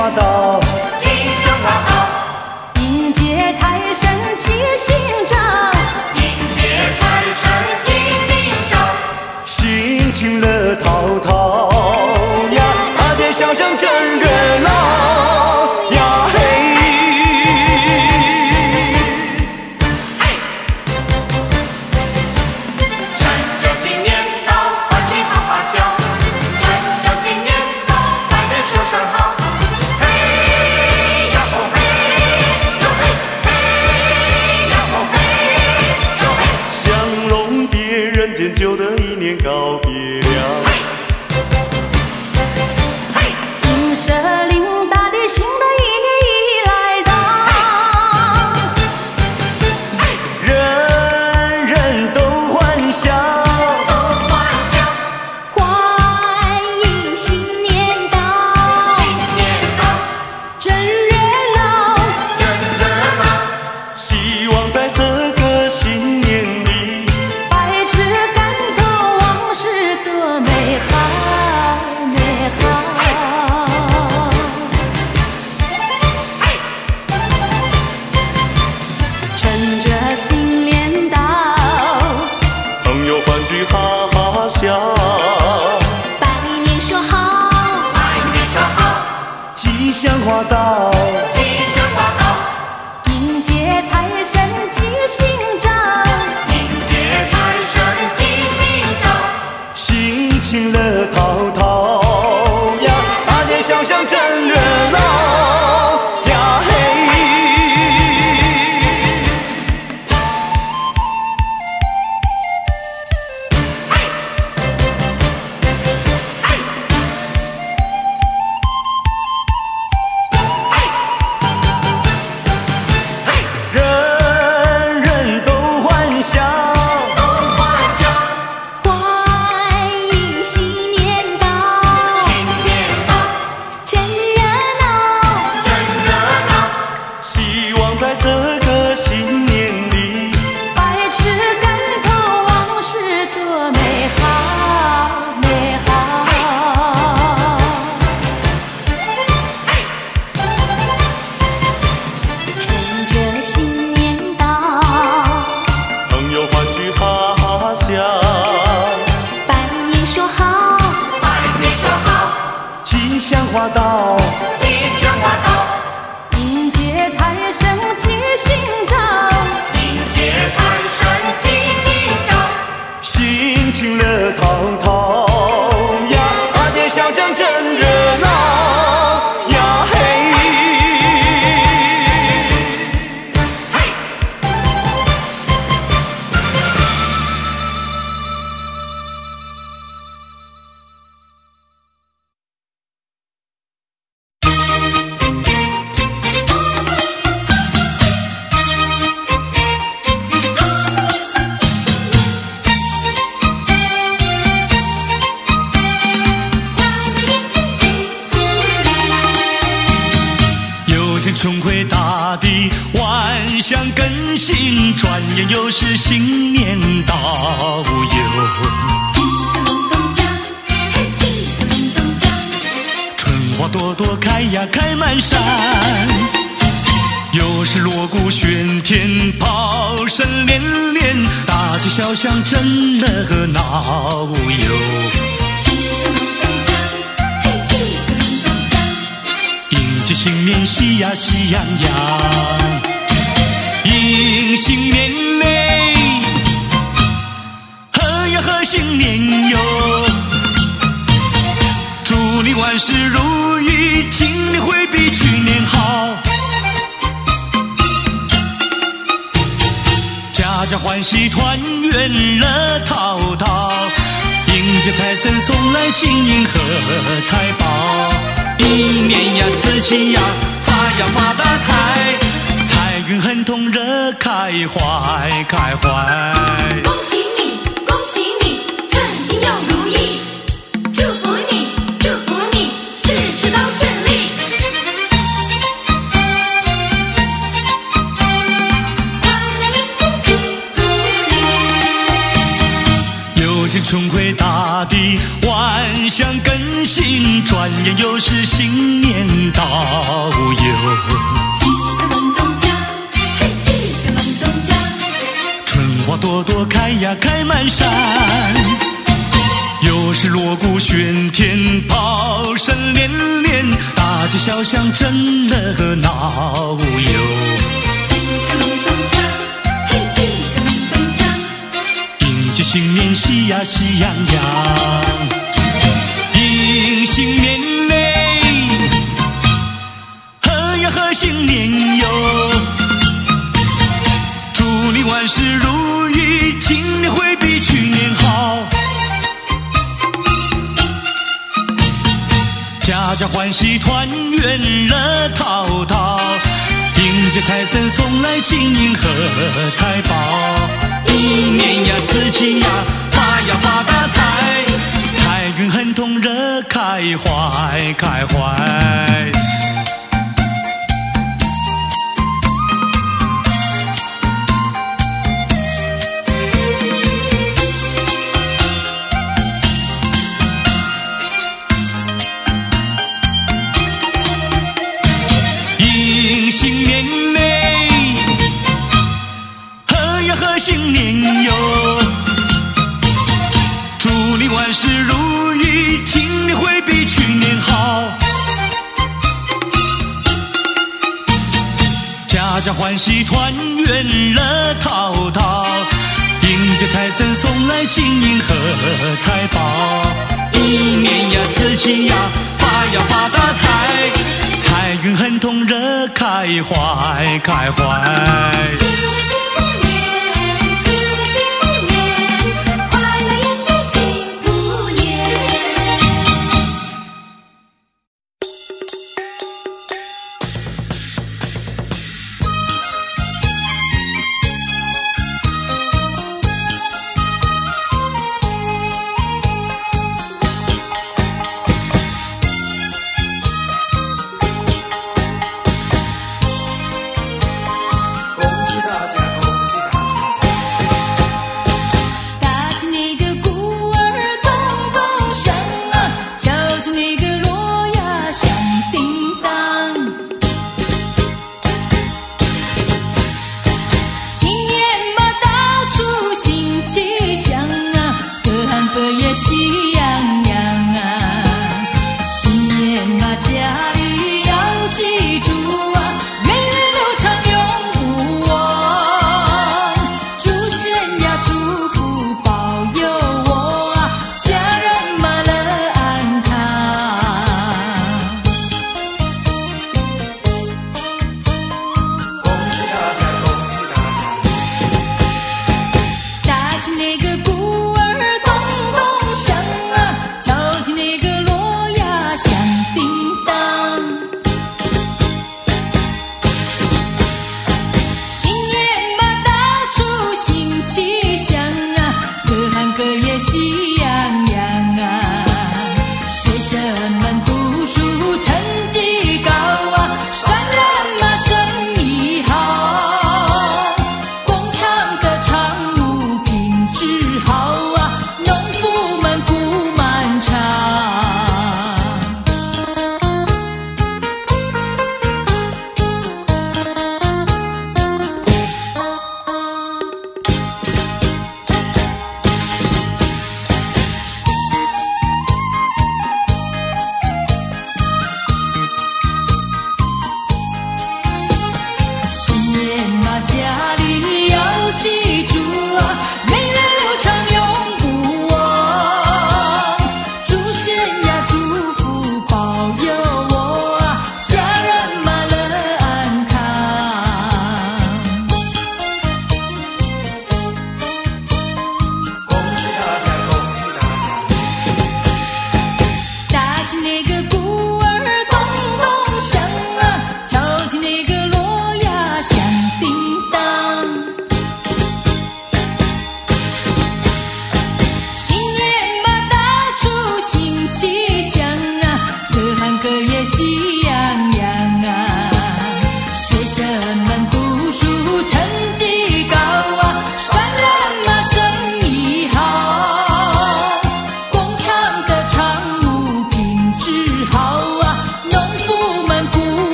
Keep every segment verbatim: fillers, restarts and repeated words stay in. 花道，今生花好。迎接财神接新招，迎接财神接新招。心情乐淘淘呀，大街小巷真热闹呀嘿。哎，趁着新年到，欢聚好花笑，趁着新年到，大家说声好。 旧的一年告别了，金蛇岭大地新的一年已来到，人人都欢笑，都欢笑，欢迎新年到，新年到，真热闹，真热闹，希望在这个新年里。 花道，吉祥花道，迎接财神接新招，迎接财神接新招，心情乐淘淘呀，大街小巷真热闹呀嘿。哎哎花道，吉祥花道，迎接财神接新招，迎接财神接新招，心情乐淘淘呀，大街小巷真热闹呀嘿，嘿，春回大地，万象更新，转眼又是新年到哟。春花朵朵开呀开满山，又是锣鼓喧天，炮声连连，大街小巷真热闹哟。 迎接新年，喜呀喜洋洋，迎新年嘞，贺呀贺新年哟，祝你万事如意，今年会比去年好，家家欢喜团圆乐淘淘，迎接财神送来金银和财宝。 一年呀，四季呀，发呀发大财，财运亨通乐开怀开怀。恭喜你，恭喜你，顺心又如意，祝福你，祝福你，事事都顺利。又见春回大地万。梦想更新，转眼又是新年到哟。春花朵朵开呀开满山，又是锣鼓喧天，炮声连连，大街小巷真热闹哟。 新年喜呀喜洋洋，迎新年嘞，贺呀贺新年哟，祝你万事如意，今年会比去年好，家家欢喜团圆乐淘淘，迎接财神送来金银和财宝。 一年呀，四季呀，发呀发大财，财运亨通乐开怀，开怀。迎新年嘞，贺呀贺新年。 万事如意，今年会比去年好。家家欢喜团圆乐淘淘，迎接财神送来金银和财宝。一年呀，四季呀，发呀发大财，财运亨通乐开怀，开怀。 大家。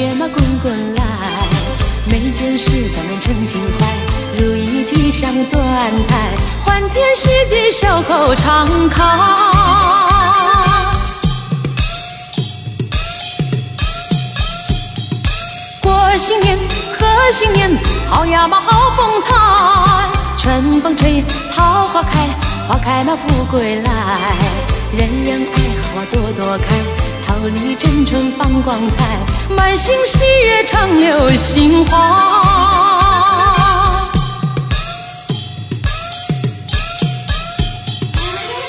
跃马滚滚来，每件事都能成情怀，如意吉祥断开，欢天喜地笑口常开。 贺新年，贺新年，好呀嘛好风采。春风吹，桃花开，花开嘛富贵来。人人爱好朵朵开，桃李争春放光彩，满心喜悦常留心怀。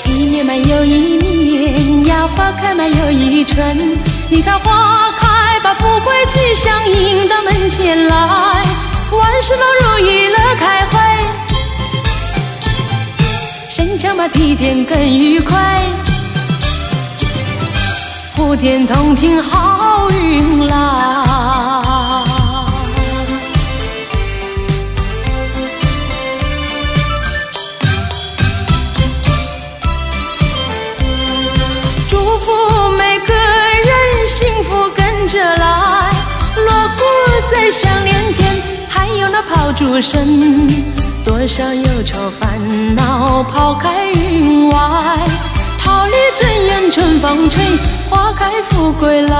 一年嘛又一年呀，花开嘛又一春，你看花开。 把富贵吉祥迎到门前来，万事都如意乐开怀，身强嘛体健更愉快，普天同庆好运来。 在想连天，还有那炮竹声，多少忧愁烦恼抛开云外。桃李争艳春风吹，花开富贵来。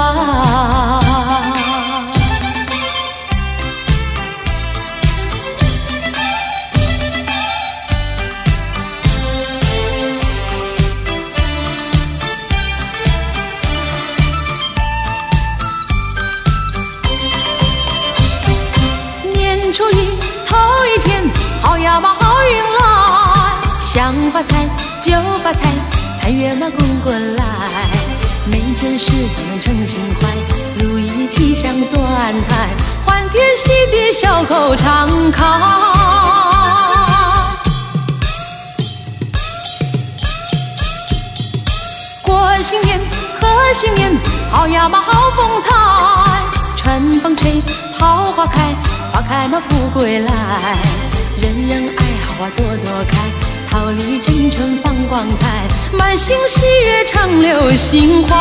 想发财就发财，财源嘛滚滚来。每件事都能称心怀，如意吉祥断开，欢天喜地笑口常开。过新年，贺新年，好呀嘛好风采。春风吹，桃花开，花开嘛富贵来。人人爱好花朵朵开。 桃李争春放光彩，满心喜悦常留心怀。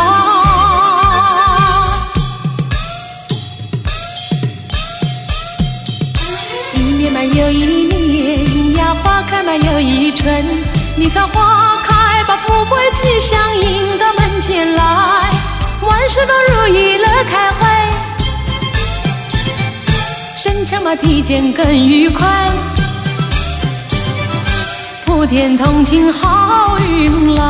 一年嘛又一年呀，花开嘛又一春。你看花开，把富贵吉祥迎到门前来，万事都如意乐开怀，身强嘛体健更愉快。 普天同庆好运来，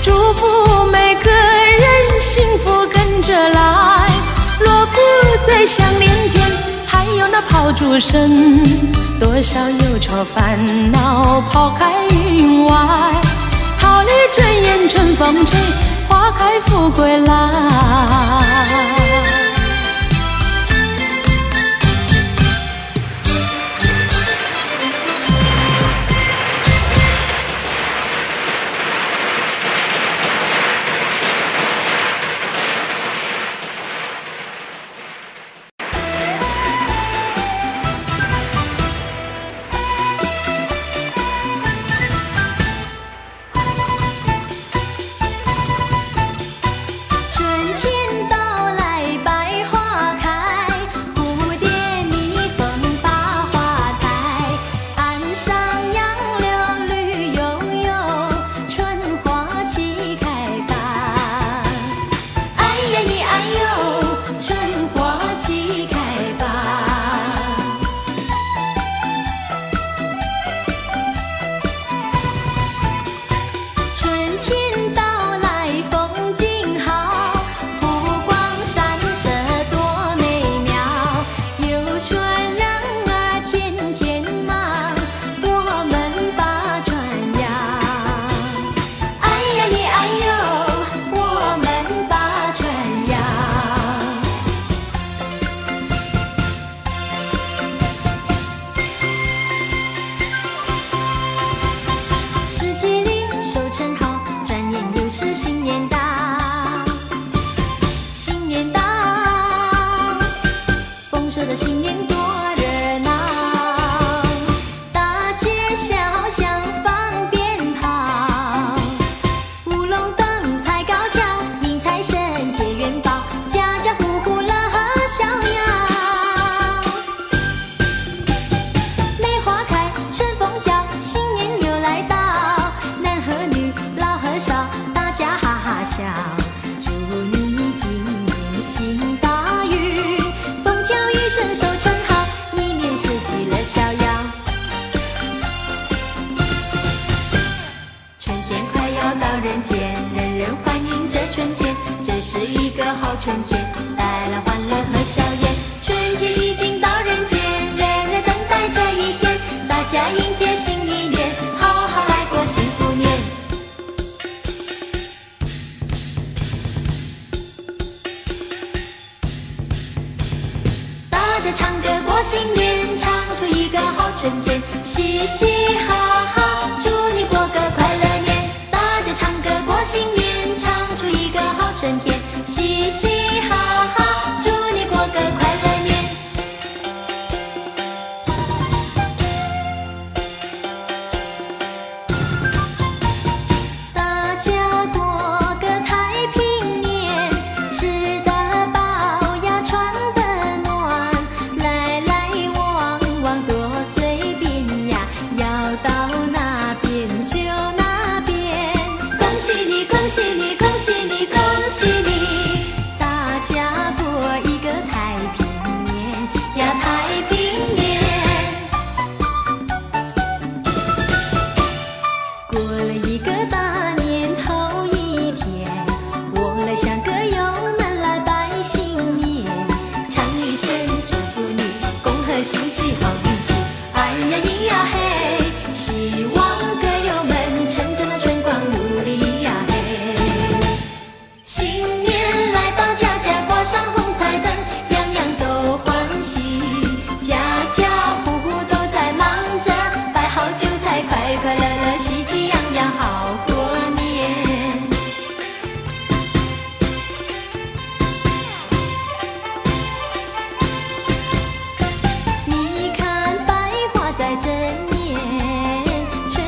祝福每个人幸福跟着来。锣鼓在响连天，还有那炮竹声，多少忧愁烦恼抛开云外。桃李争艳春风吹。 花开富贵来，春天到来。是一个好春天，带来欢乐和笑颜。春天已经到人间，人人等待这一天，大家迎接新一年，好好来过幸福年。大家唱歌过新年，唱出一个好春天，嘻嘻哈哈，祝你过个快乐年。大家唱歌过新年，唱出一个好春天，嘻嘻哈哈，祝你过个快乐年。大家过个太平年，吃得饱呀，穿得暖，来来往往多随便呀，要到哪边就哪边。恭喜你，恭喜你，恭喜你，恭喜你！新喜好运气，哎呀咿呀嘿，希望歌友们趁着那春光努力呀嘿。新年来到，家家挂上红彩灯，样样都欢喜，家家户户都在忙着摆好酒菜，快快乐乐，喜气洋洋，好过年。春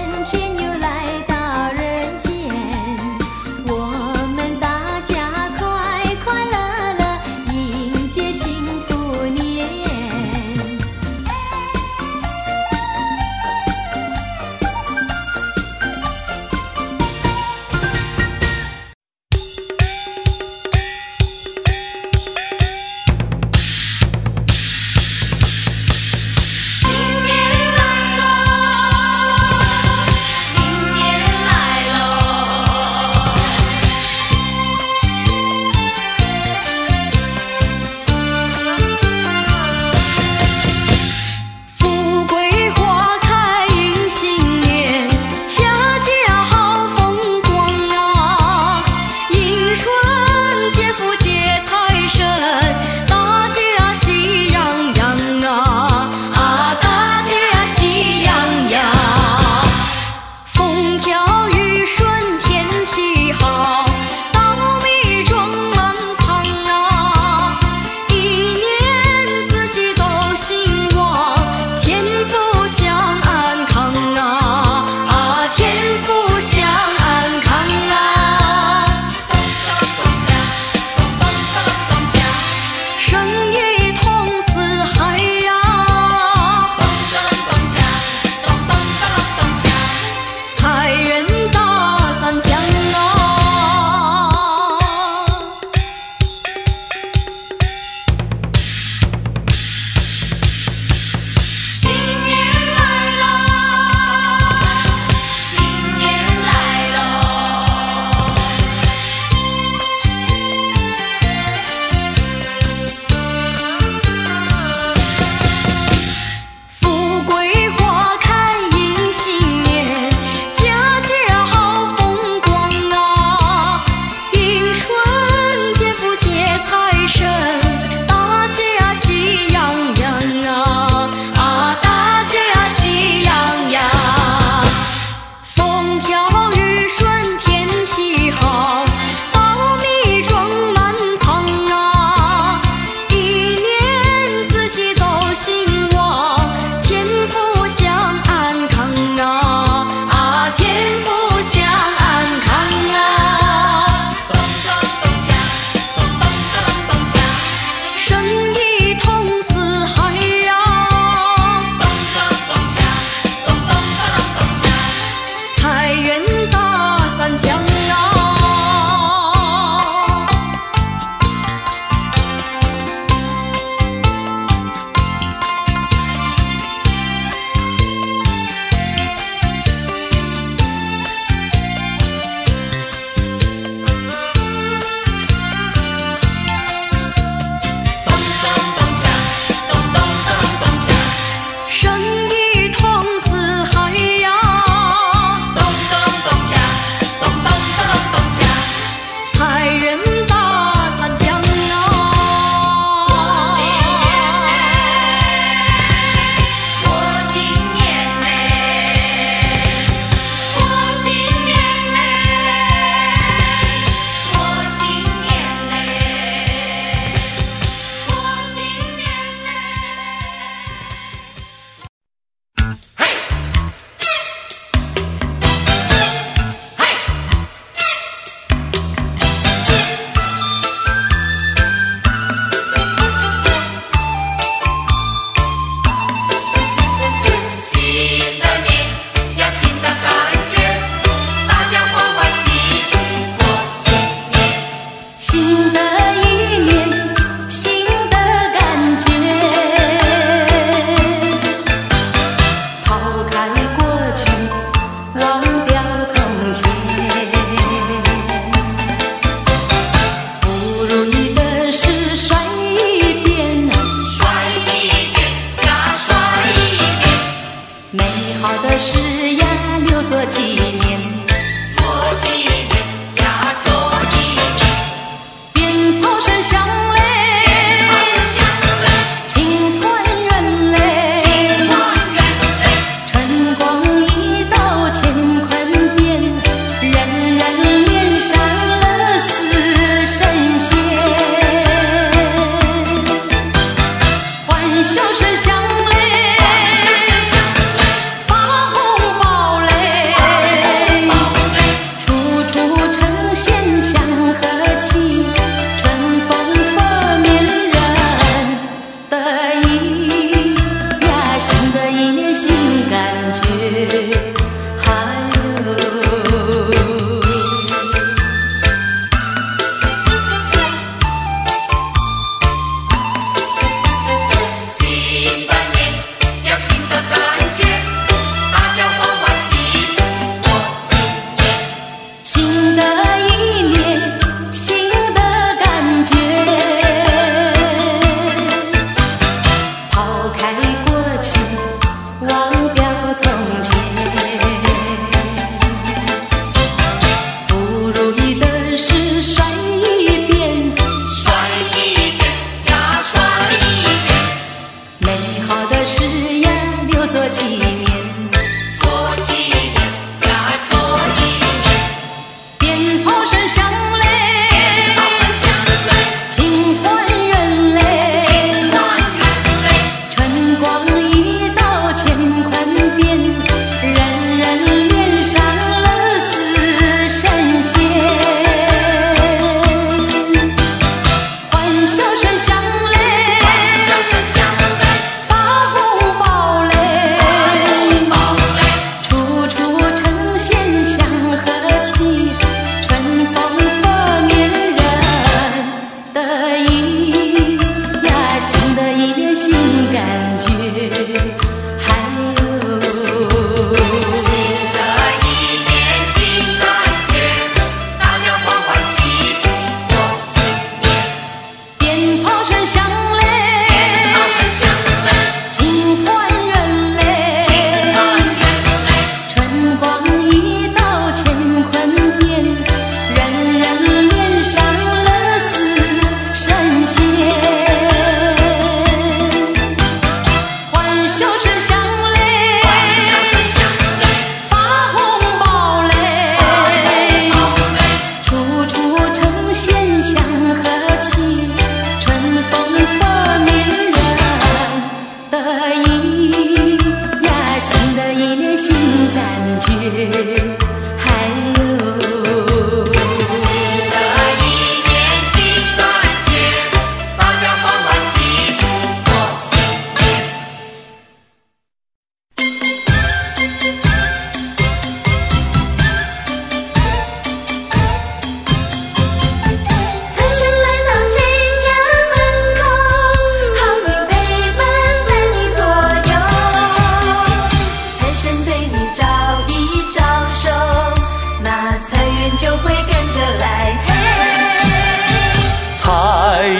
财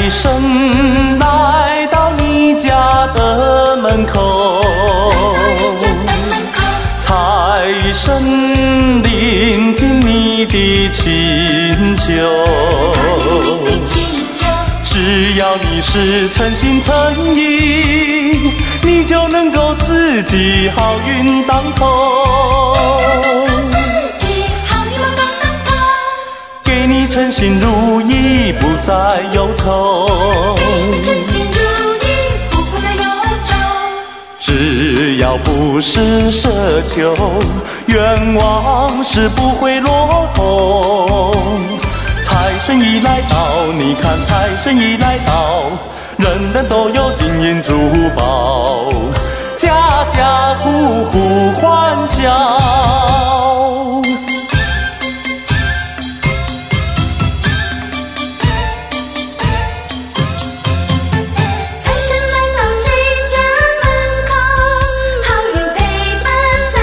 神来到谁家门口，好友陪伴在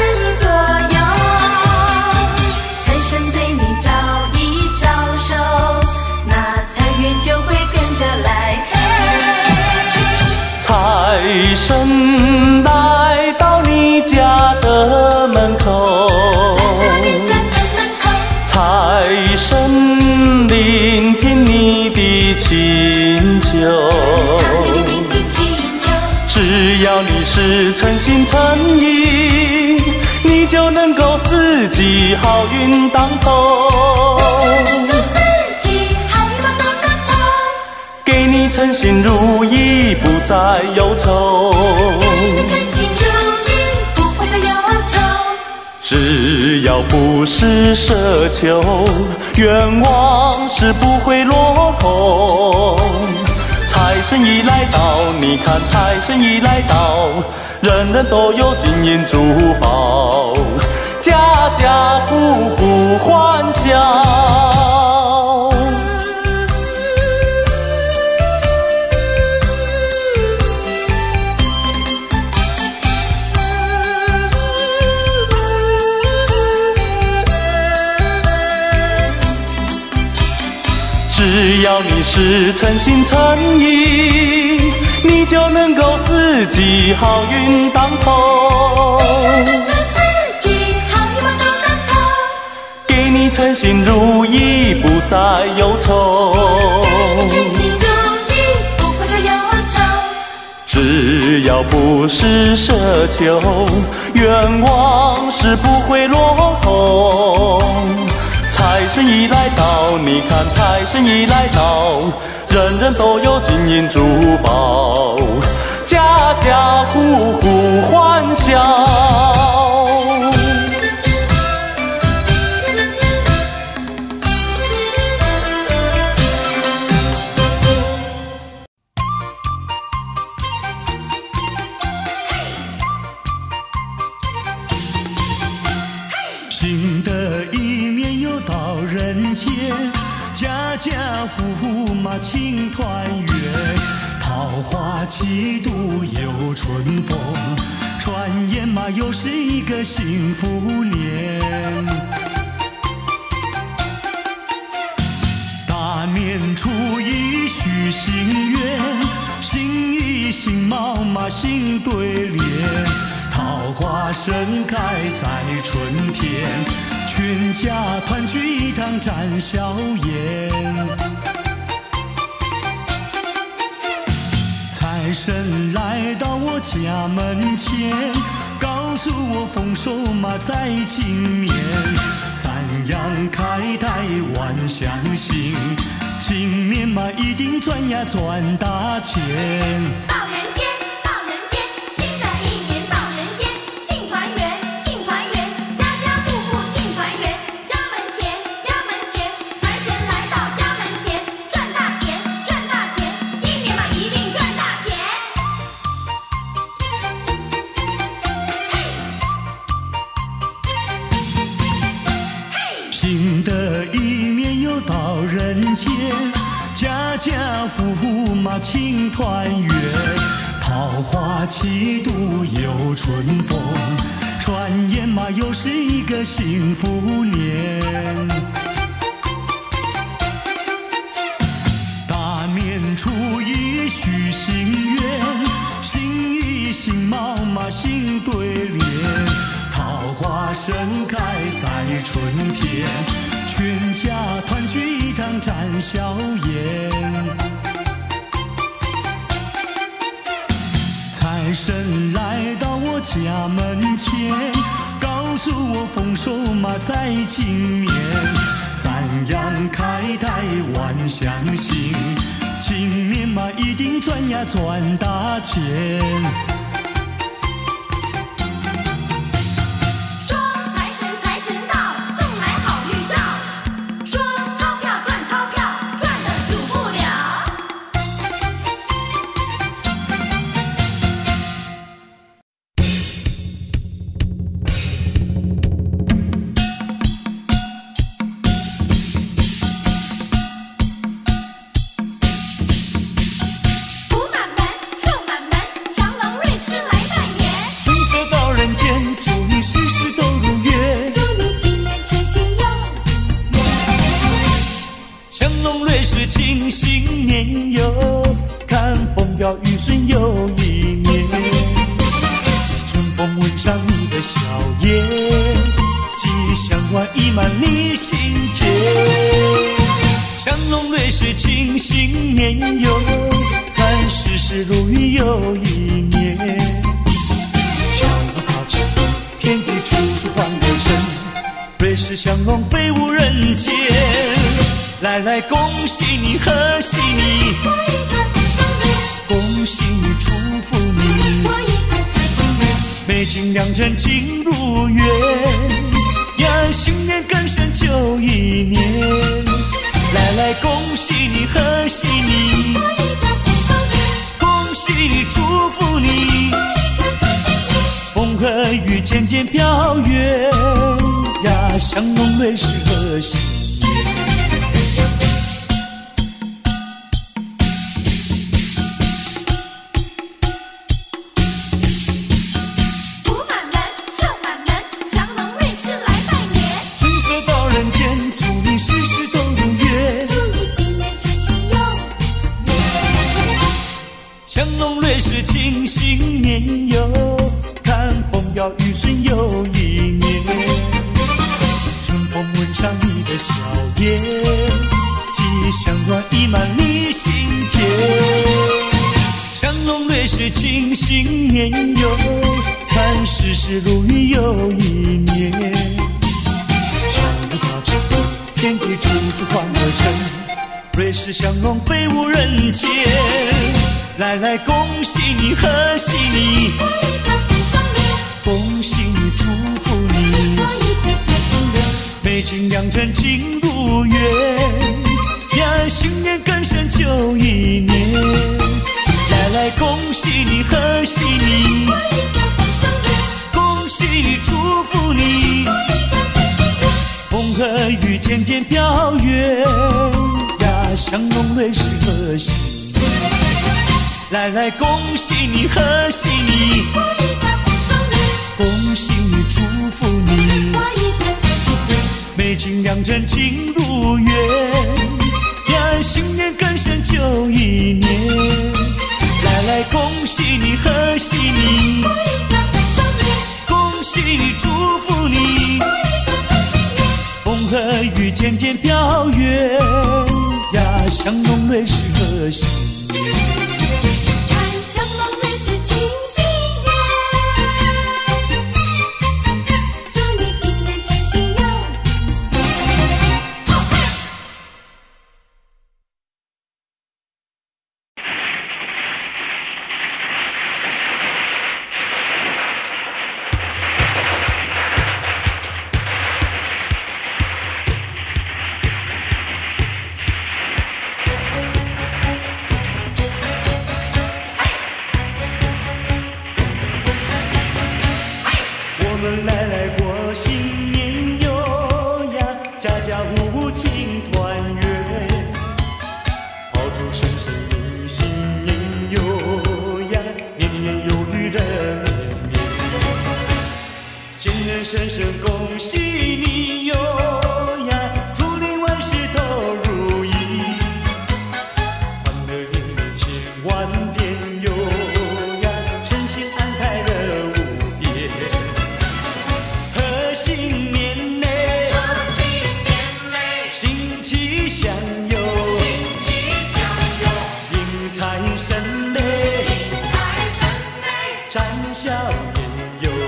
痛，才深聆听你的请求。只要你是诚心诚意，你就能够四季好运当头。给你称心如意，不再忧愁。只要不是奢求，愿望是不会落空。财神已来到，你看财神已来到，人人都有金银珠宝，家家户户欢笑。只要你是诚心诚意，你就能够四季好运当头。给你称心如意，不再忧愁。只要不是奢求，愿望是不会落空。财神已来到，你看财神已来到，人人都有金银珠宝，家家户户欢笑。家家户户嘛庆团圆，桃花几度有春风，转眼嘛又是一个幸福年。大年初一许心愿，心意心貌嘛心对联，桃花盛开在春天，全家团聚一堂展笑颜。财神来到我家门前，告诉我丰收嘛在今年，三阳开泰万象兴，今年嘛一定赚呀赚大钱。庆团圆，桃花七度有春风，转眼嘛又是一个幸福年。大年初一许心愿，心意心貌嘛心对联，桃花盛开在春天，全家团聚一堂展笑颜。财神来到我家门前，告诉我丰收嘛在今年，三阳开泰万象兴，今年嘛一定赚呀赚大钱。小叶暖溢满你心田。香浓泪水清醒绵悠，看世事如雨又一年。香浓好景，遍地处处换人生，瑞士香浓飞舞人间。来来，恭喜你，贺喜你，恭喜你，祝福你。 美景良辰情如愿呀，新年更胜旧一年。来来，恭喜你，贺喜你，恭喜你，祝福你，风和雨渐渐飘远呀，香浓泪是和谐。 香浓泪水清醒绵悠，看风摇雨顺又一年。春风吻上你的笑颜，吉祥暖溢满你心田。香浓泪水清醒绵悠，看世事如雨又一年。强如高枝，遍地处处欢乐声，瑞士香浓飞舞人间。 来来，恭喜你，贺喜你，恭喜你，祝福你，美景良辰情如愿呀，新年更胜旧一年。来来，恭喜你，贺喜你，恭喜你，祝福你，风和雨渐渐飘远呀，香浓泪是和谐。 来来，恭喜你，贺喜你，恭喜你，祝福你，美景良辰情如愿呀，新年更胜旧一年。来来，恭喜你，贺喜你，恭喜你，祝福你，风和雨渐渐飘远呀，香浓泪是和谐。 展笑颜哟，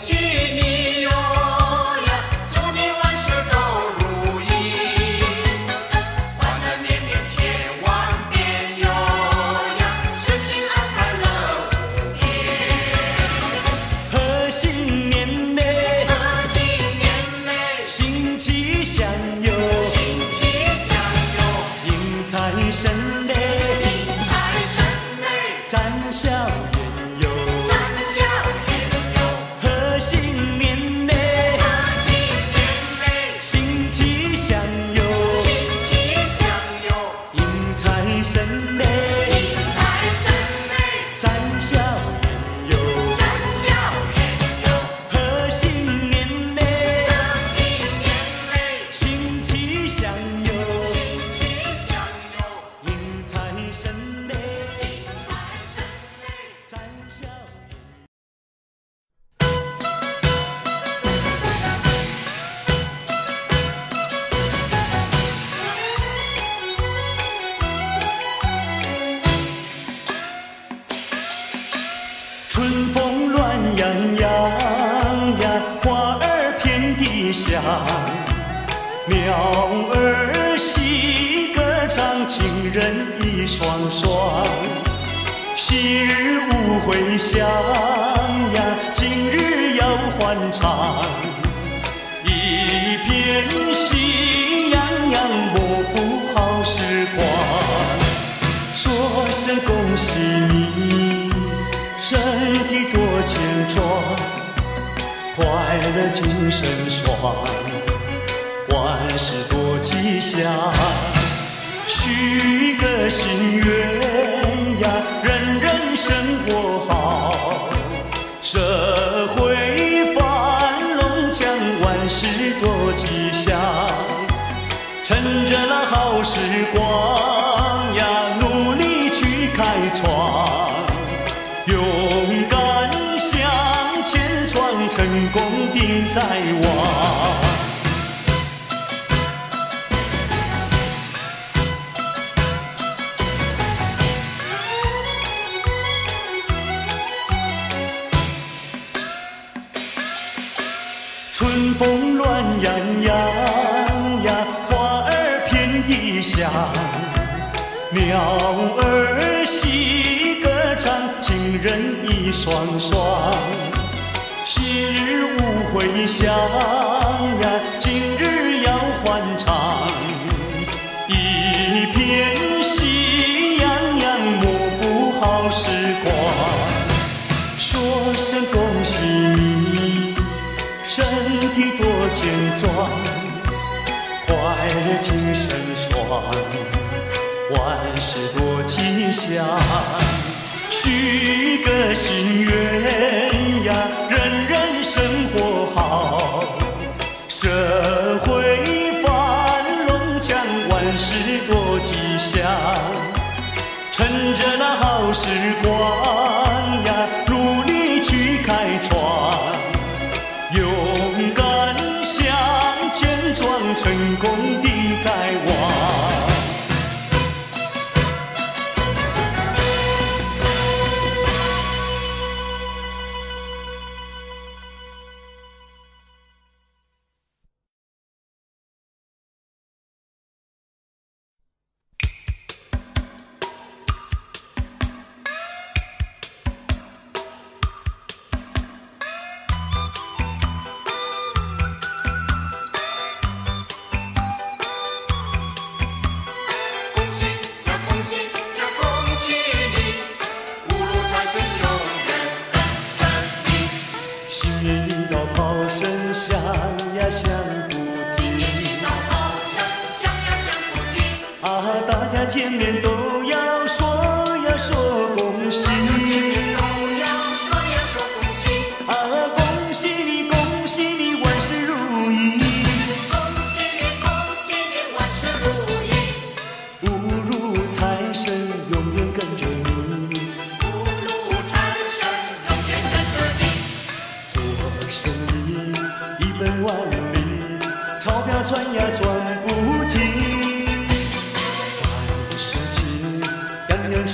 许你哟呀，祝你万事都如意，患难绵绵千万遍哟呀，身心安泰乐无边。贺新年嘞，贺新年嘞，新气象哟，新气象哟，迎财神嘞，迎财神嘞，展笑颜哟。 鸟儿戏歌唱，情人一双双。昔日舞会香呀，今日要欢唱。一片喜洋洋，莫负好时光。说声恭喜你，身体多健壮，快乐精神爽。 万事多吉祥，许个心愿呀，人人生活好，社会繁荣强，万事多吉祥。趁着那好时光呀，努力去开创，勇敢向前闯，成功的在望。 春风暖洋洋呀，花儿遍地香。鸟儿戏歌唱，情人一双双。昔日舞会香呀，今日要欢唱。一片喜洋洋，莫负好时光。说声恭喜你。 身体多健壮，快乐精神爽，万事多吉祥。许个心愿呀，人人生活好，社会繁荣强，万事多吉祥。趁着那好时光呀，努力去开创。 勇敢向前闯，成功的在望。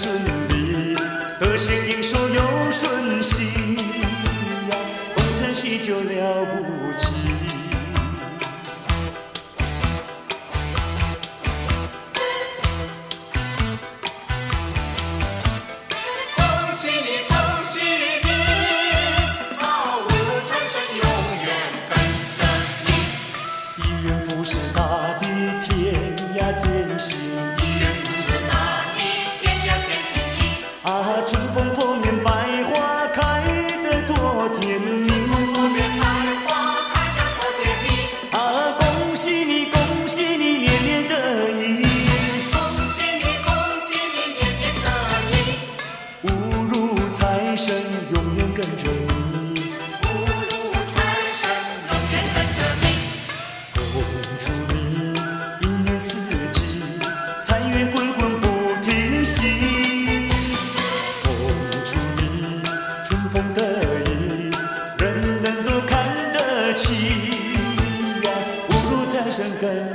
顺利，得心应手又顺心呀，功成珍惜就了不起。恭喜你，恭喜你，宝物传承永远跟着你。一元复始大地天呀天心意，一元复始大地天呀天心意。啊，春风拂面百花。 跟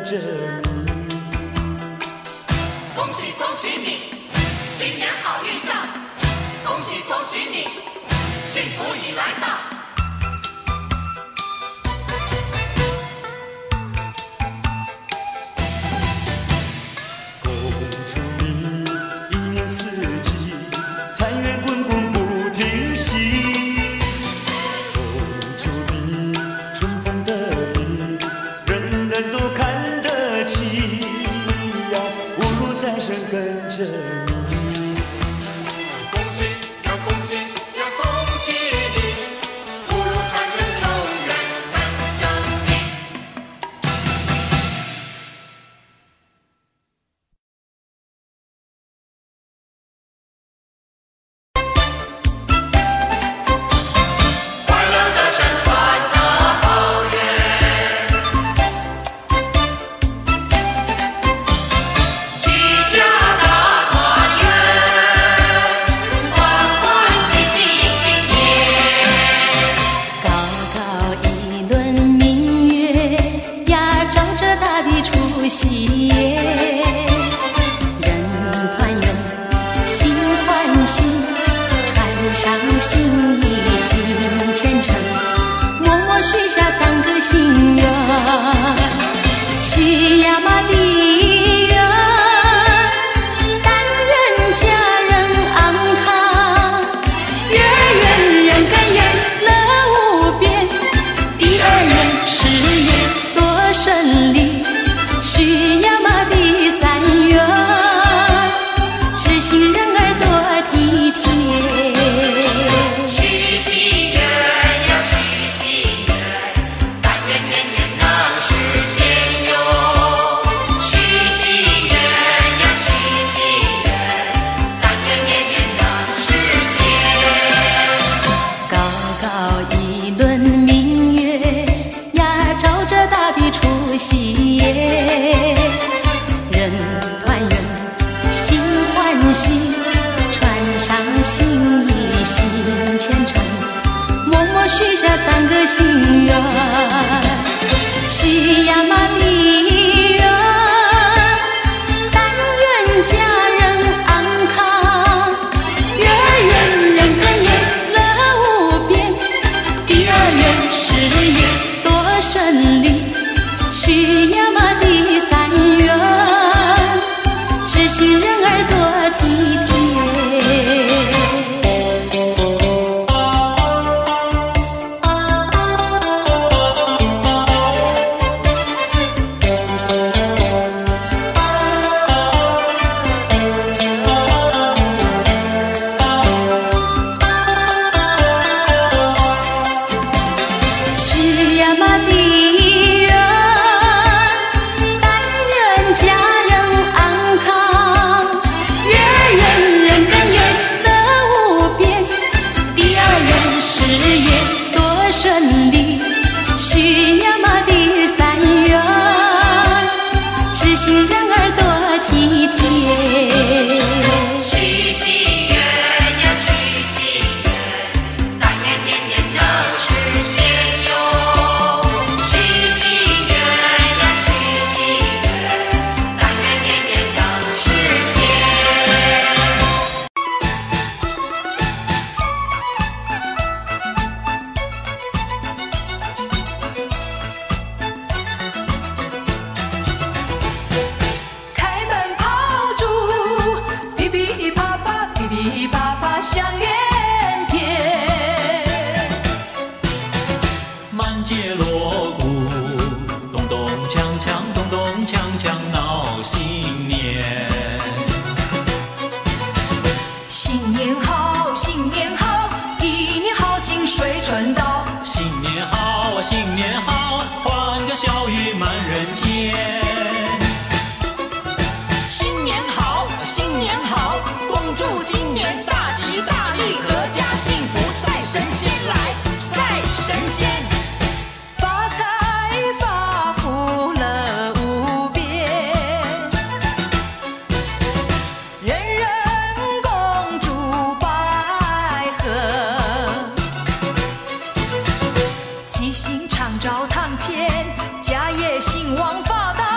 着你，恭喜恭喜你，新年好运兆，恭喜恭喜你，幸福已来到。恭祝你一年四季，财源滚滚不停息。恭祝你春风得意，人人都。 跟着你，恭喜呀恭喜呀恭喜你，福禄财神永远跟着你。快乐的神传的后人。 喜宴，人团圆，心欢喜，穿上新衣心虔诚，默默许下三个心愿，许呀嘛的愿，但愿家人安康，月圆人跟人乐无边，第二愿事业多顺利。 许呀嘛的三愿，知心人儿多体贴。许心愿呀许心愿，但愿年年能实现哟。许心愿呀许心愿，但愿年年能实现。高高一轮明月呀，照着大地出喜宴。 穿上新衣，心虔诚，默默许下三个心愿，许呀嘛的愿，但愿家人安康，月圆人跟人乐无边，第二愿事业多顺利，许呀嘛的三愿，知心人儿多体贴。幸福，赛神仙来，赛神仙，发财发福乐无边，人人共祝百合，吉星常照堂前，家业兴旺发达。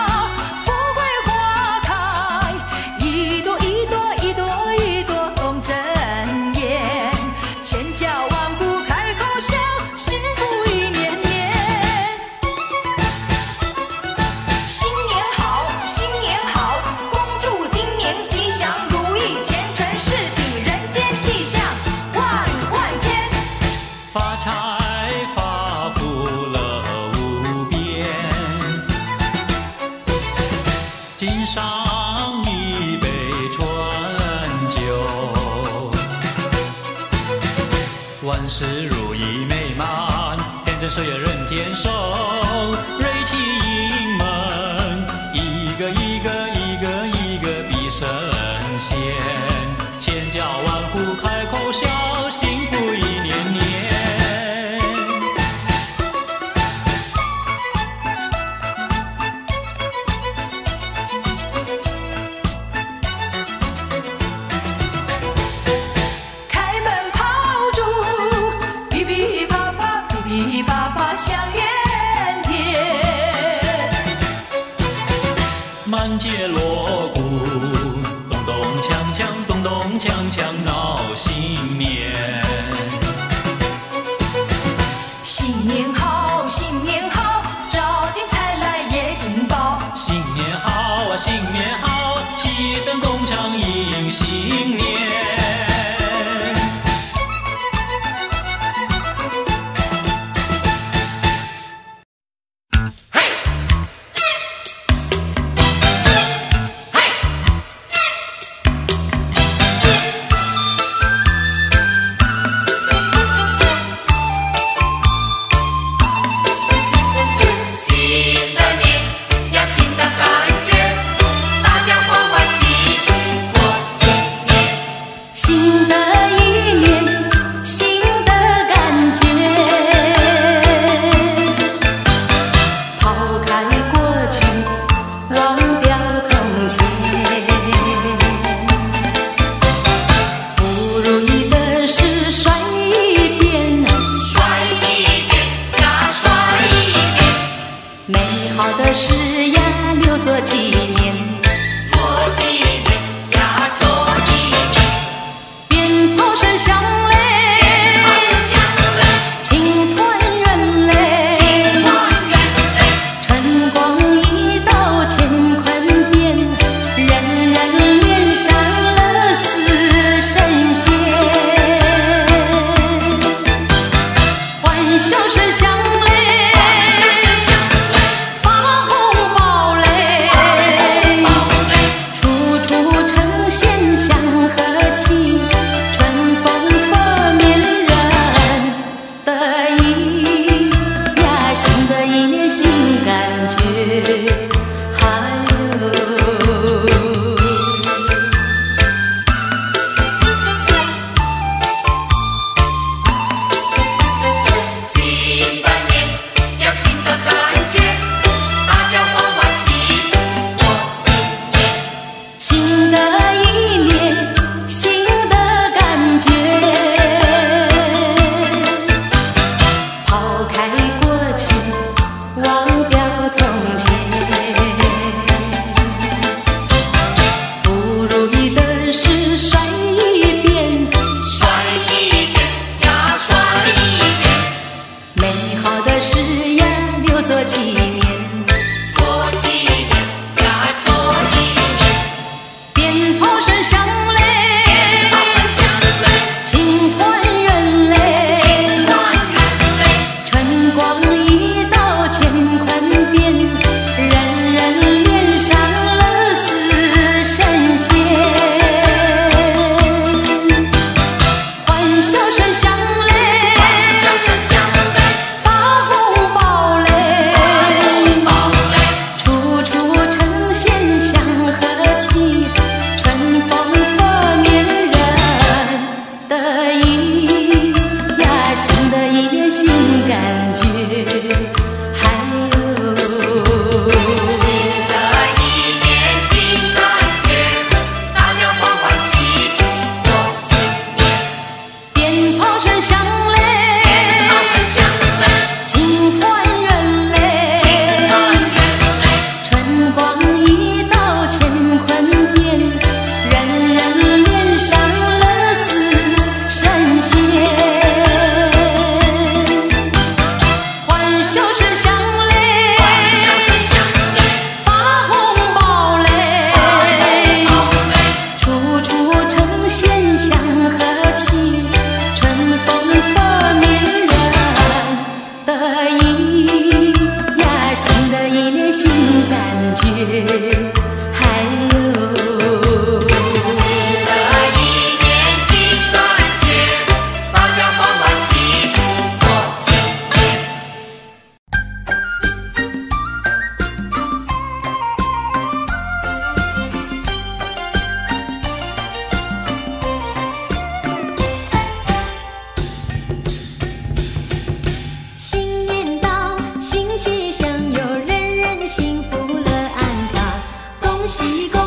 今上一杯醇酒，万事如意美满，天真岁月任天寿，瑞气盈门，一个一个一个一个比神仙，千家万户开口笑，幸福一年年。 噼噼啪啪，噼噼啪啪，香烟甜。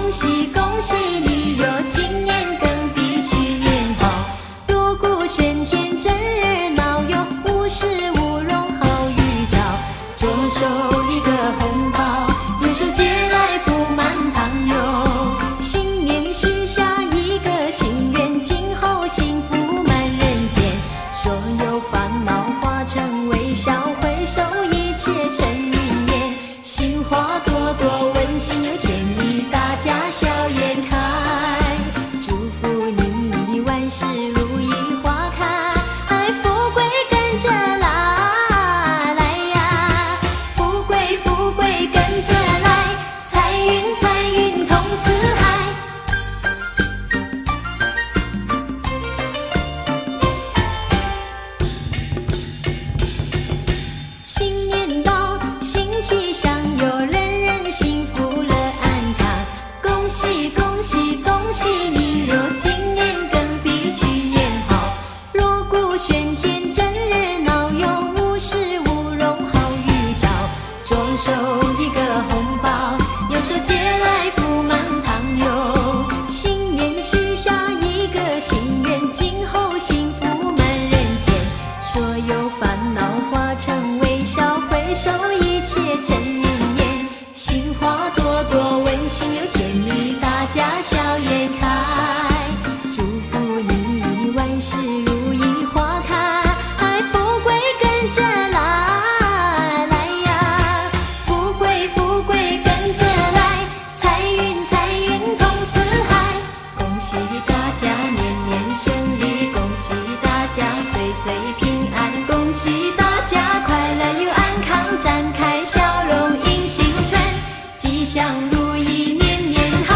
恭喜恭喜你哟，今年更比去年好，锣鼓喧天真热闹哟，无事无荣好预兆，左手一个红包，右手接来福满堂哟，新年许下一个心愿，今后幸福满人间，所有烦恼化成微笑，回首一切成云烟，心花朵朵温馨又甜蜜，大家笑颜开，祝福你万事如意，花开富贵跟着来，来呀，富贵富贵跟着来，财运财运通四海，新年到新气象有人幸福乐安康，恭喜恭喜恭喜你哟，今年更比去年好，锣鼓喧天真热闹哟，无事无荣好预兆，左手一个红包，右手接来福满堂哟，新年许下一个心愿，今后幸福满人间，所有烦恼化成微笑，回首一切成云烟，心花朵朵温馨又甜蜜，大家笑颜开，祝福你万事如意，花开富贵跟着来，来呀，富贵富贵跟着来，财运财运通四海，恭喜大家年年顺利，恭喜大家岁岁平安，恭喜大家快乐又安康，展开笑容迎新春，吉祥如意年年好。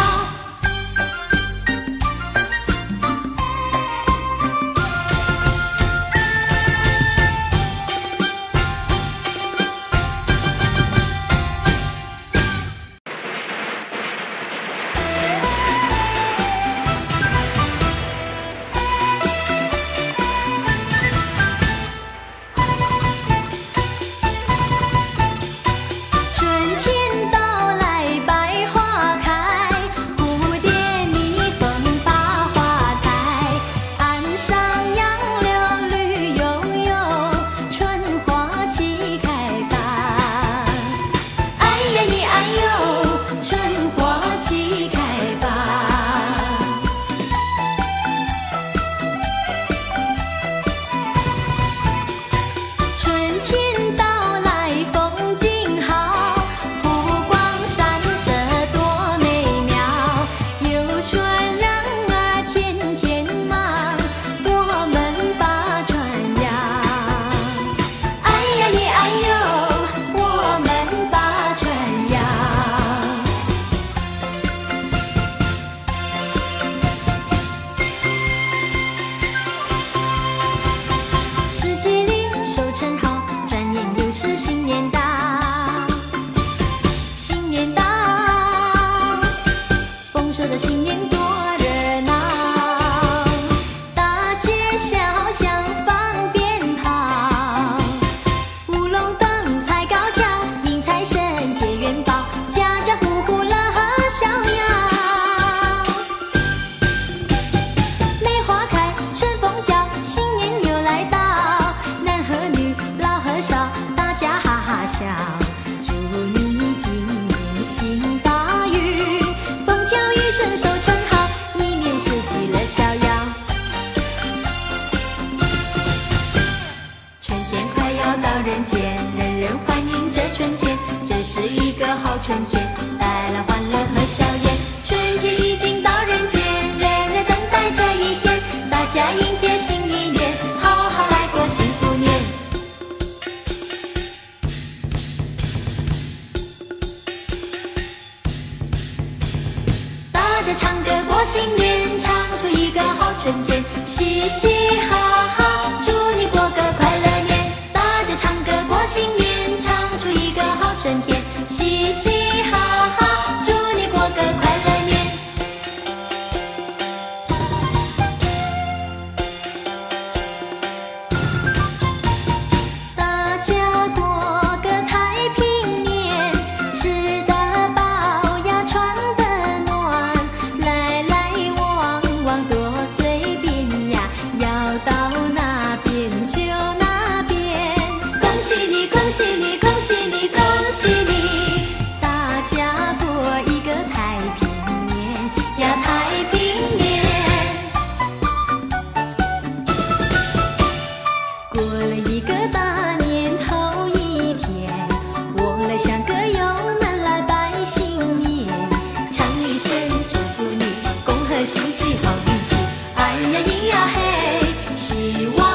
是新年到，新年到，丰收的新年多热闹，大街小巷放鞭炮，舞龙灯彩高跷，迎财神接元宝，家家户户乐呵逍遥，梅花开，春风教，新年又来到，男和女，老和少，笑，祝你今年行大运，风调雨顺，收成好，一年四季乐逍遥。春天快要到人间，人人欢迎这春天，这是一个好春天，带来欢乐和笑颜。春天已经到人间，人人等待这一天，大家迎接新一年，好好来过幸福年。唱歌过新年，唱出一个好春天，嘻嘻哈哈，祝你过个快乐年。大家唱歌过新年，唱出一个好春天，嘻嘻哈哈，祝你过个快乐年。大家过个太平年，吃得饱呀，穿得暖。喜你，恭喜你，恭喜你！大家过一个太平年呀，太平年！过了一个大年头一天，我来唱歌友们来拜新年，唱一声祝福你，恭贺新禧好运气，哎呀咿呀嘿，希望。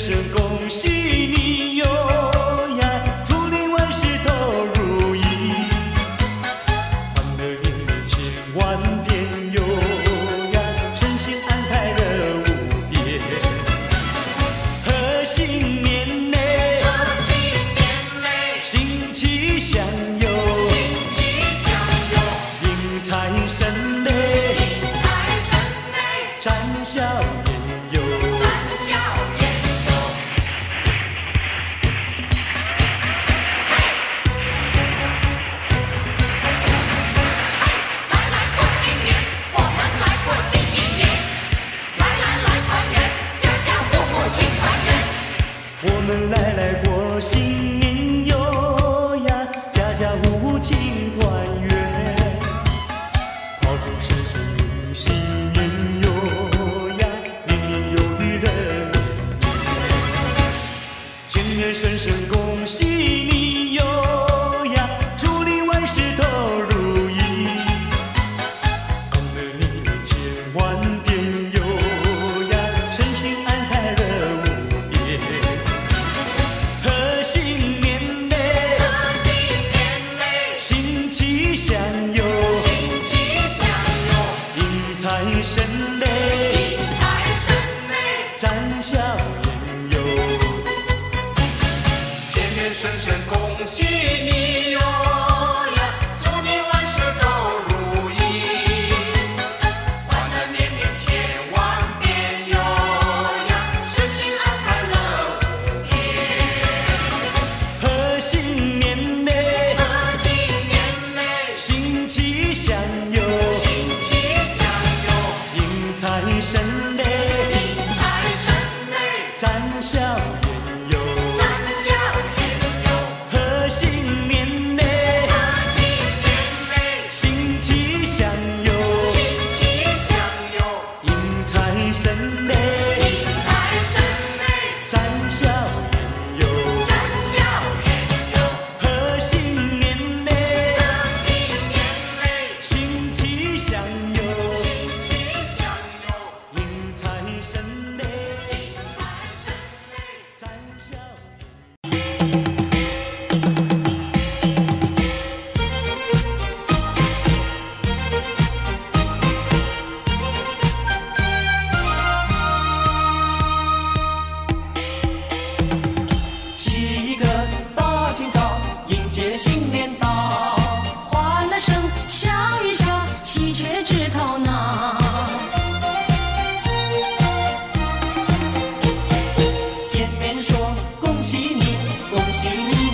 恭喜你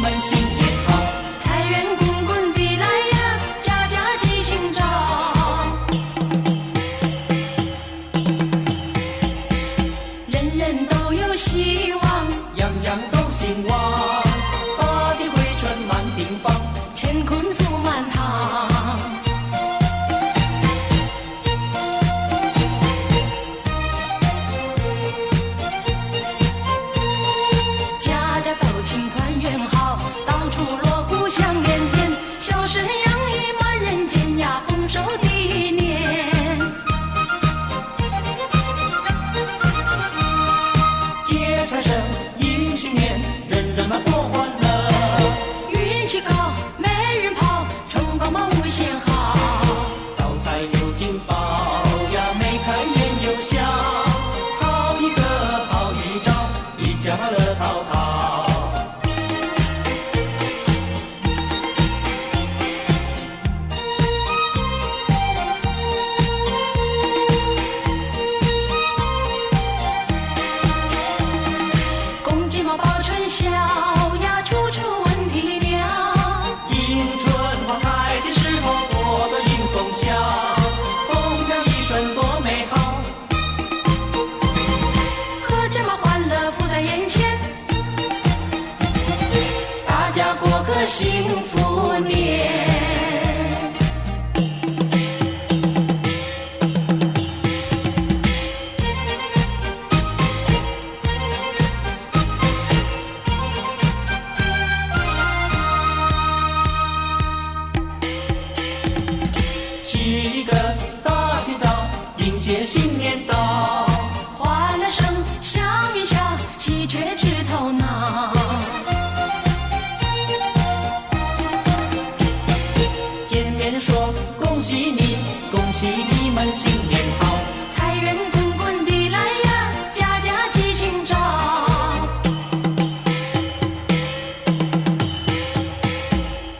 们新年好，财源滚滚地来呀，家家吉祥。幸福年。起个大清早，迎接新年到。 新年好，财源滚滚地来呀，家家吉星照。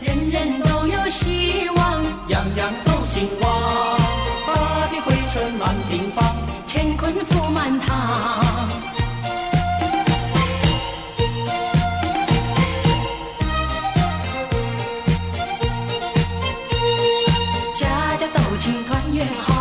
人人都有希望，样样都兴旺。八地回春满庭芳，乾坤福满堂。家家都庆团圆好。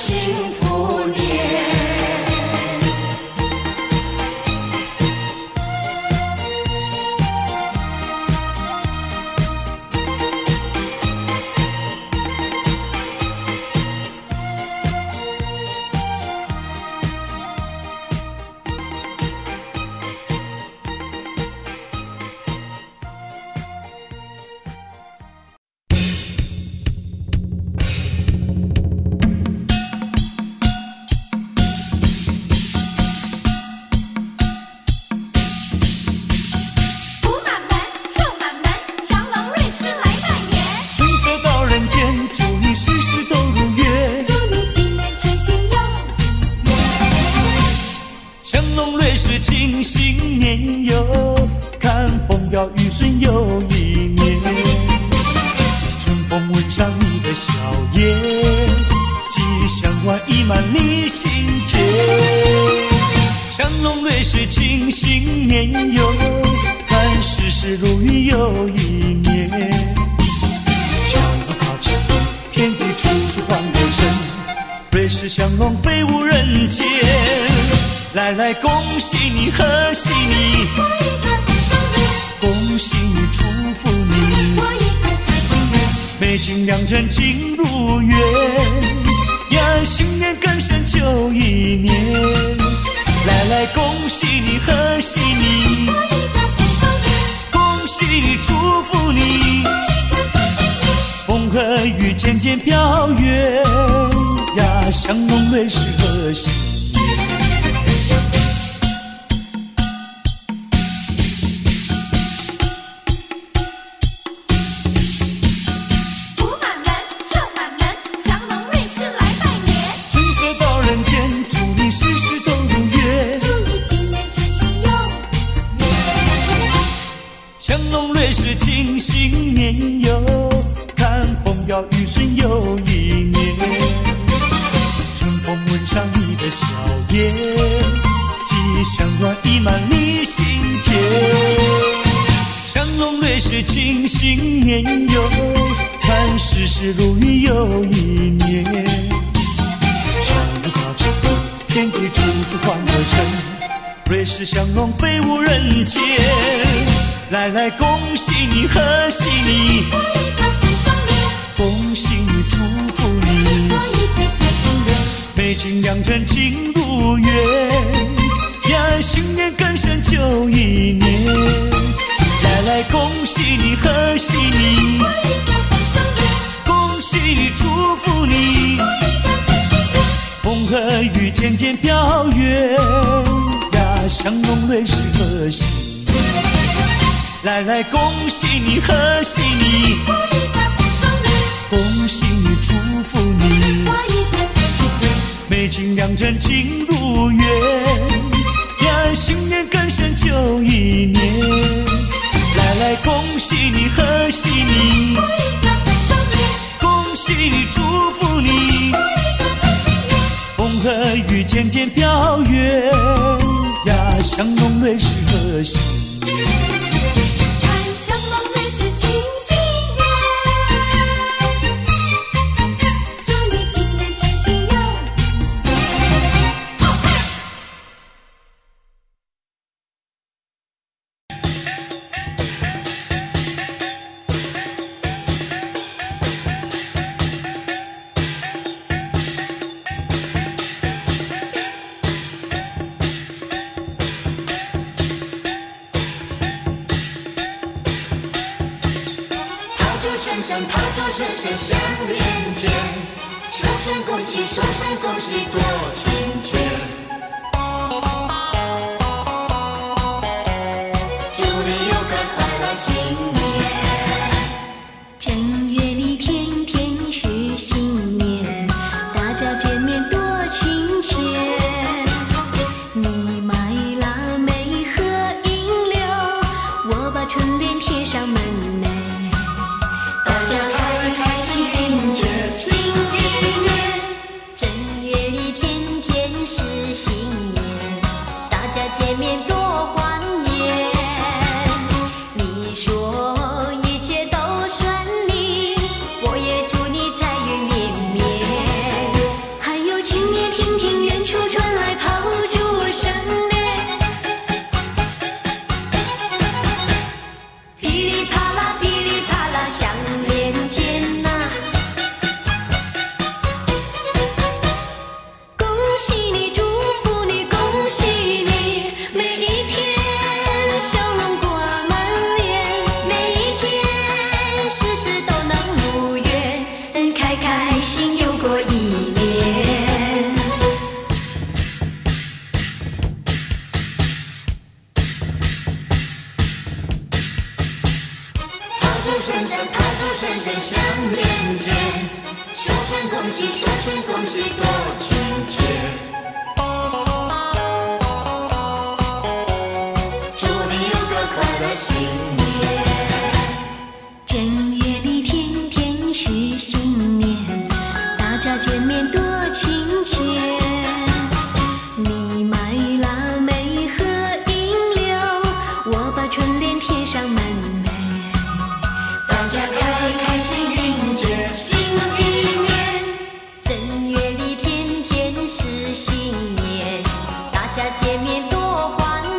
幸福年，恭喜你！喜你，恭喜祝福你，风和雨渐渐飘远呀，相拥泪是和谐。来来，恭喜你，贺喜你，恭喜你，祝福你，美景良辰情如愿呀，新年更胜旧一年。 来，恭喜你，贺喜你，恭喜你，祝福你，风和雨渐渐飘远呀，相拥泪是和谐。看相拥泪是情深缘，祝你今年吉喜哟。声声响连天，声声恭喜，声声恭喜多亲切。祝你有个快乐新年，正月里天天是新年，大家见面多亲切。你买腊梅和银柳，我把春联贴上门楣。 见面多欢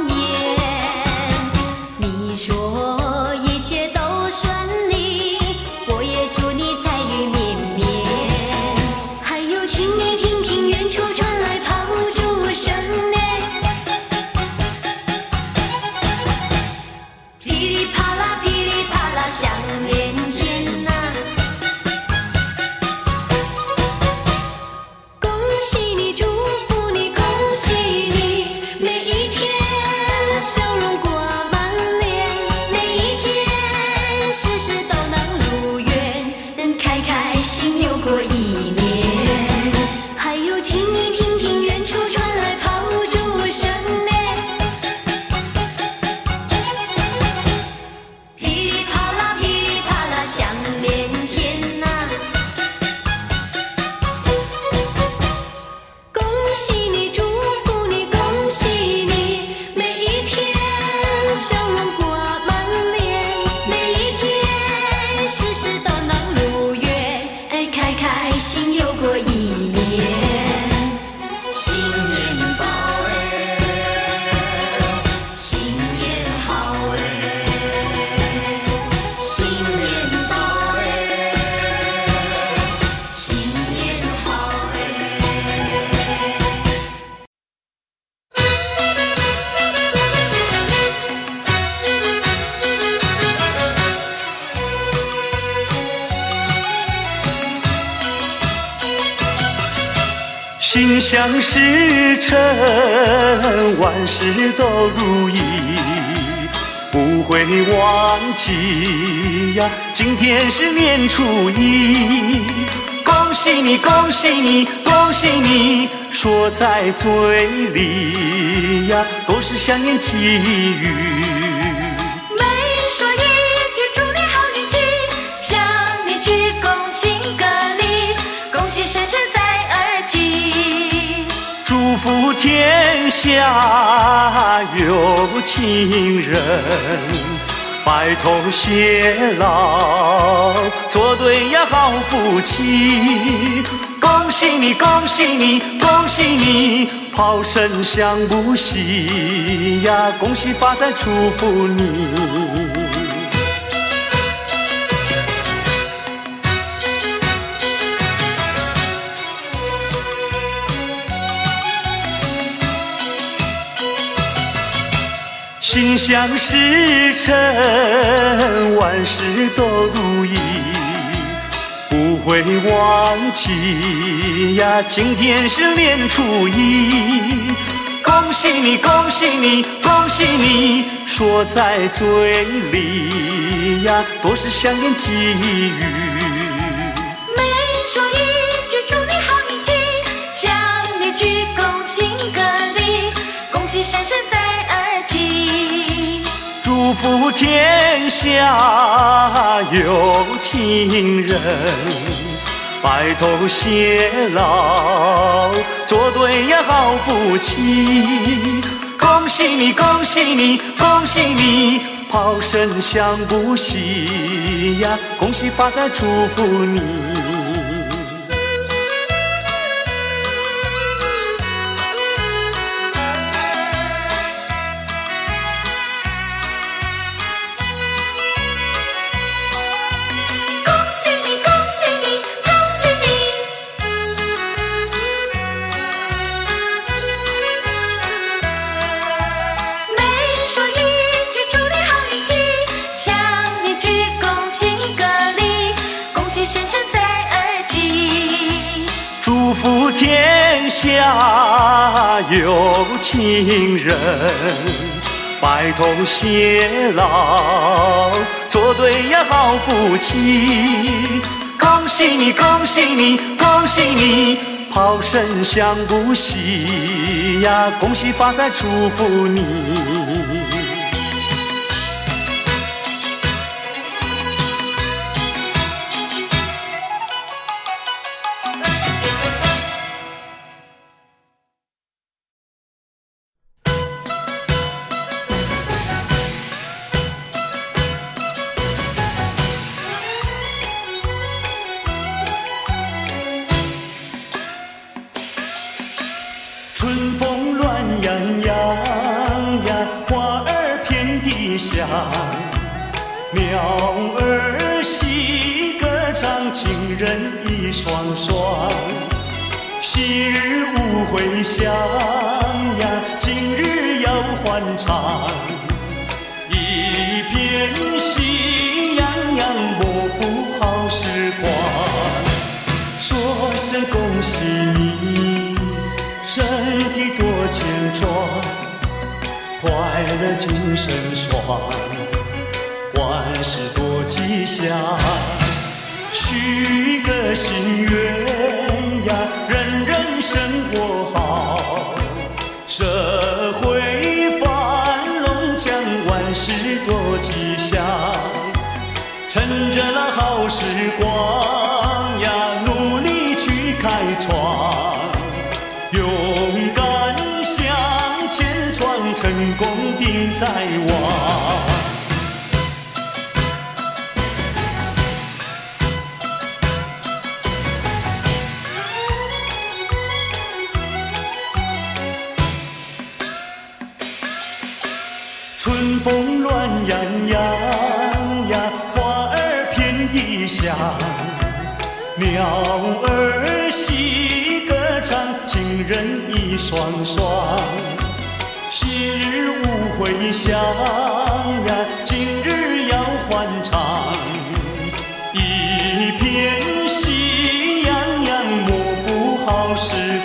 颜，你说。心想事成，万事都如意，不会忘记呀。今天是年初一，恭喜你，恭喜你，恭喜你，说在嘴里呀，都是香言寄语。 祝福天下有情人，白头偕老，做对呀好夫妻。恭喜你，恭喜你，恭喜你，炮声响不息呀！恭喜发财，祝福你。 心想事成，万事都如意，不会忘记呀。今天是年初一，恭喜你，恭喜你，恭喜你，说在嘴里呀，都是香言寄语。每说一句祝你好运气，想你鞠躬行个礼，恭喜闪闪在耳际。 祝福天下有情人，白头偕老，做对呀好夫妻。恭喜你，恭喜你，恭喜你，炮声响不息呀！恭喜发财，祝福你。 祝福天下有情人，白头偕老，做对呀好夫妻。恭喜你，恭喜你，恭喜你，炮声响不息呀！恭喜发财，祝福你。 时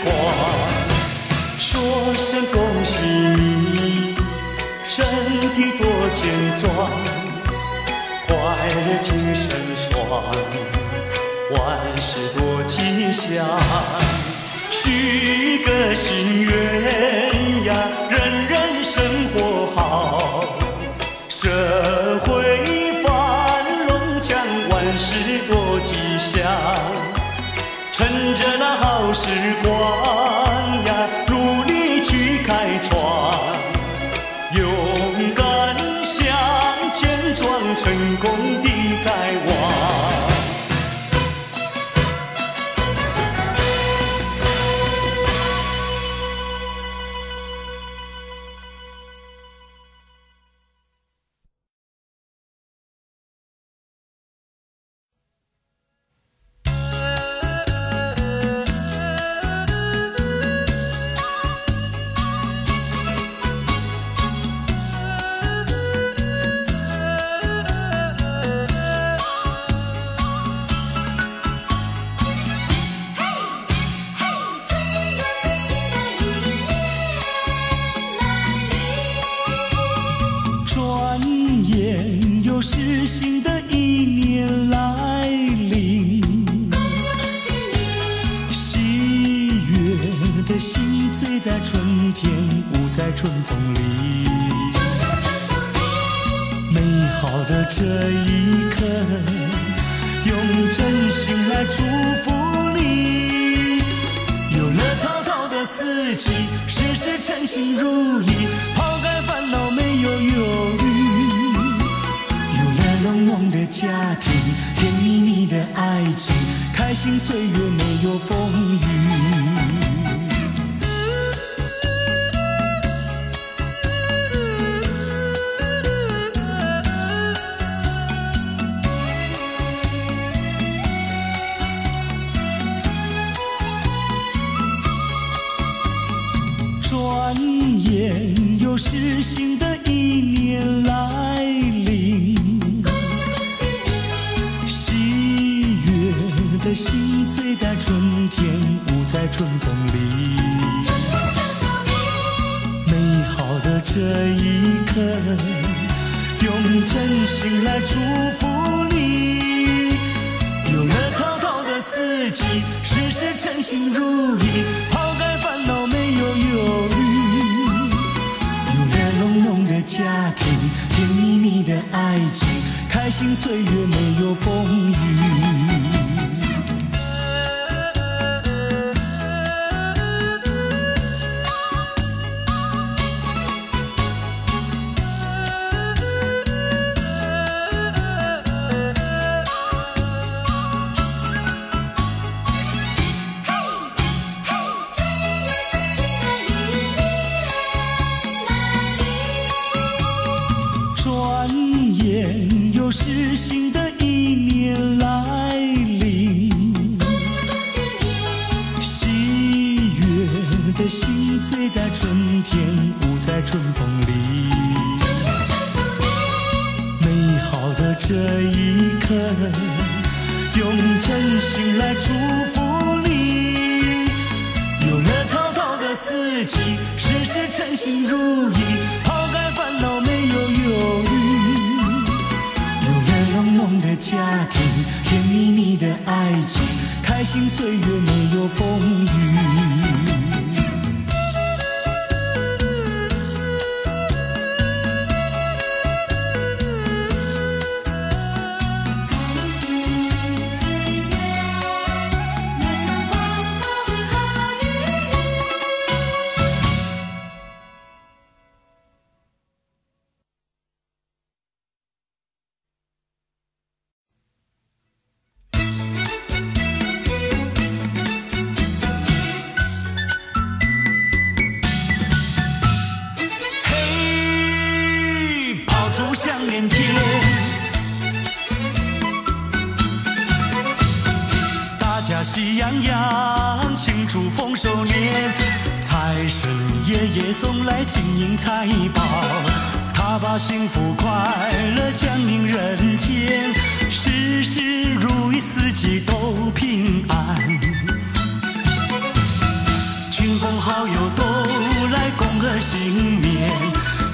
光。万日情深爽，万事多吉祥。许个心愿呀，人人生活好，社会繁荣强，万事多吉祥。趁着那好时光呀，努力去开创。 成功的在望。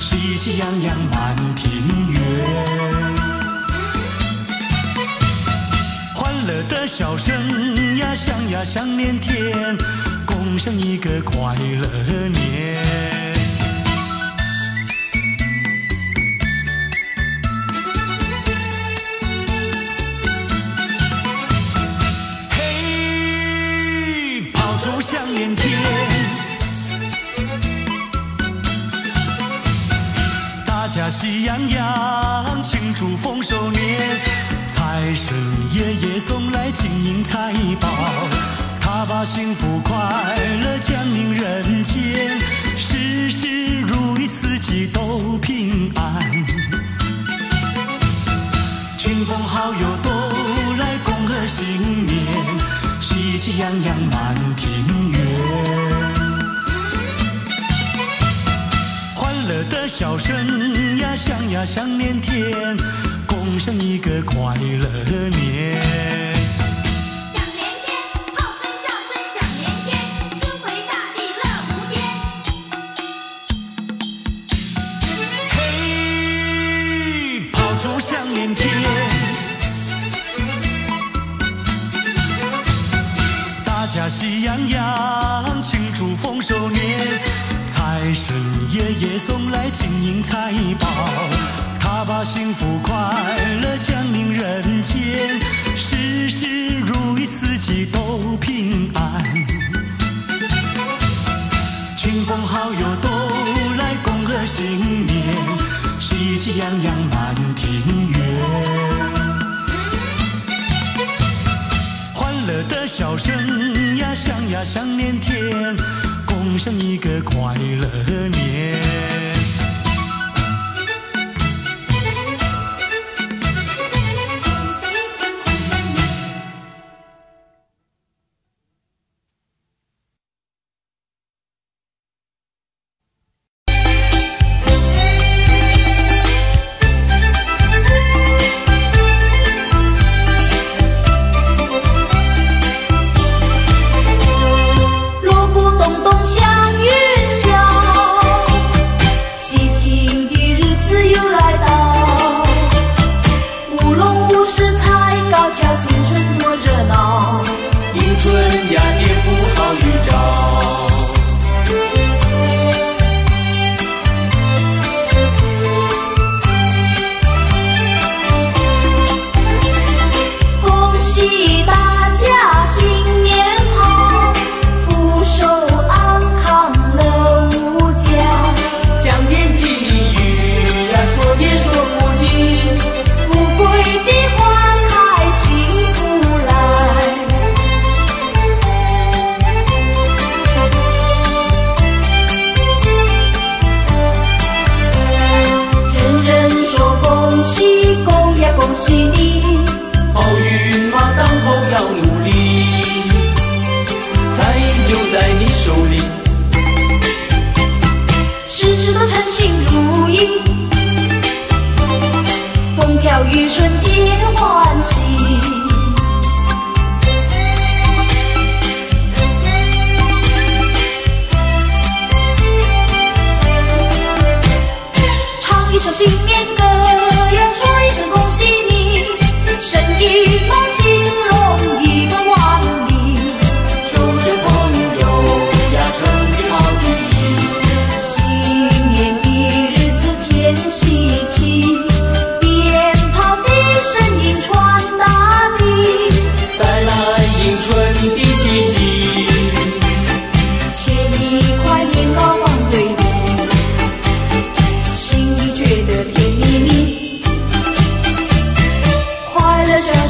喜气洋洋满庭院，乐的笑声呀，想呀想念天，共享一个快乐年。 想念天，大家喜洋洋庆祝丰收年。财神爷爷送来金银财宝，他把幸福快乐降临人间，事事如意，四季都平安。亲朋好友都来共贺新年。 喜气洋洋满庭院，欢乐的笑声呀，想呀想念天，共享一个快乐年。 喜洋洋庆祝丰收年，财神爷爷送来金银财宝，他把幸福快乐降临人间，事事如意，四季都平安。亲朋好友都来共贺新年，喜气洋洋满庭院。 的笑声呀，想呀想念天，共享一个快乐年。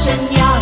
真呀。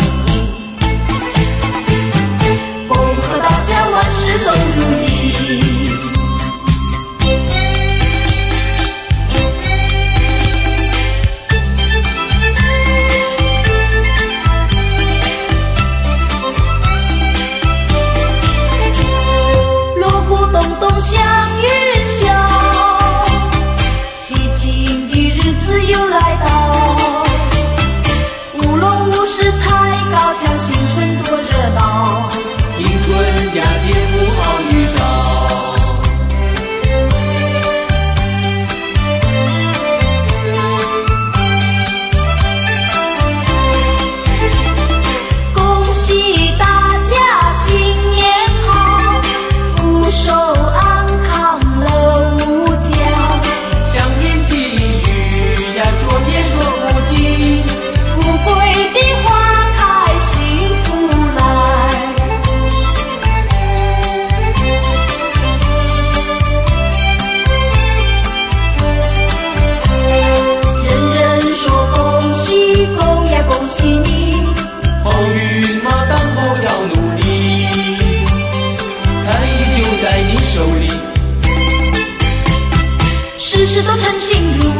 事都称心如。